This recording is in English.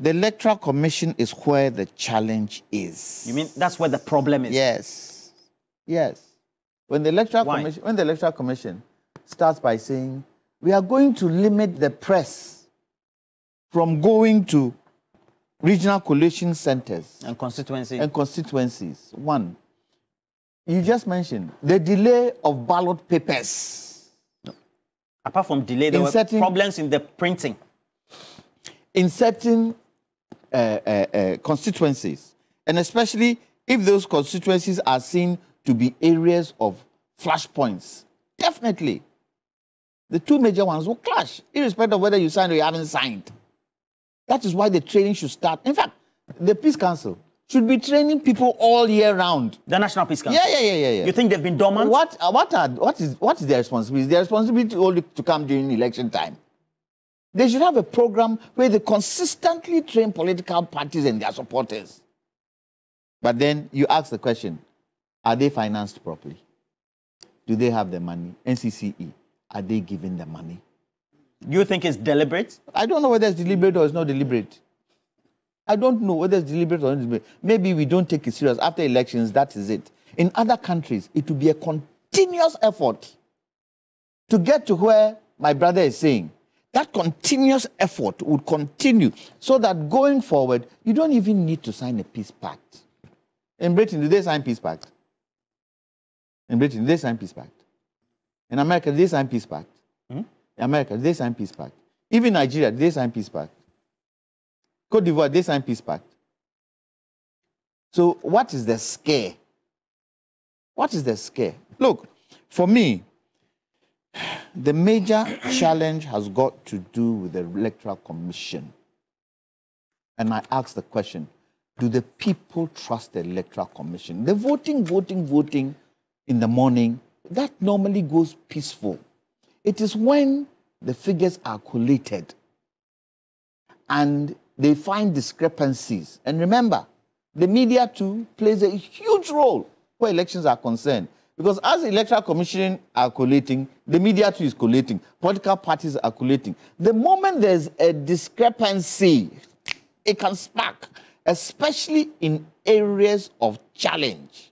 The Electoral Commission is where the challenge is. You mean that's where the problem is? Yes. Yes. When the Electoral Commission starts by saying, we are going to limit the press from going to regional collation centers. And constituencies. And constituencies. One, you just mentioned the delay of ballot papers. No. Apart from delay, there were problems in the printing. In certain constituencies, and especially if those constituencies are seen to be areas of flashpoints, definitely the two major ones will clash, irrespective of whether you signed or you haven't signed. That is why the training should start. In fact, the Peace Council should be training people all year round. The National Peace Council? Yeah. You think they've been dormant? What is their responsibility? Their responsibility only to come during election time. They should have a program where they consistently train political parties and their supporters. But then you ask the question, are they financed properly? Do they have the money? NCCE, are they giving the money? You think it's deliberate? I don't know whether it's deliberate or it's not deliberate. I don't know whether it's deliberate or not deliberate. Maybe we don't take it serious. After elections, that is it. In other countries, it will be a continuous effort to get to where my brother is saying. That continuous effort would continue so that going forward, you don't even need to sign a peace pact. In Britain, do they sign peace pact? In Britain, do they sign peace pact? In America, do they sign peace pact? In America, do they sign peace pact? Even Nigeria, do they sign peace pact? Cote d'Ivoire, do they sign peace pact? So what is the scare? What is the scare? Look, for me, the major challenge has got to do with the Electoral Commission. And I ask the question, do the people trust the Electoral Commission? The voting in the morning, that normally goes peaceful. It is when the figures are collated and they find discrepancies. And remember, the media too plays a huge role where elections are concerned. Because as the Electoral Commission are collating, the media too is collating, political parties are collating. The moment there's a discrepancy, it can spark, especially in areas of challenge.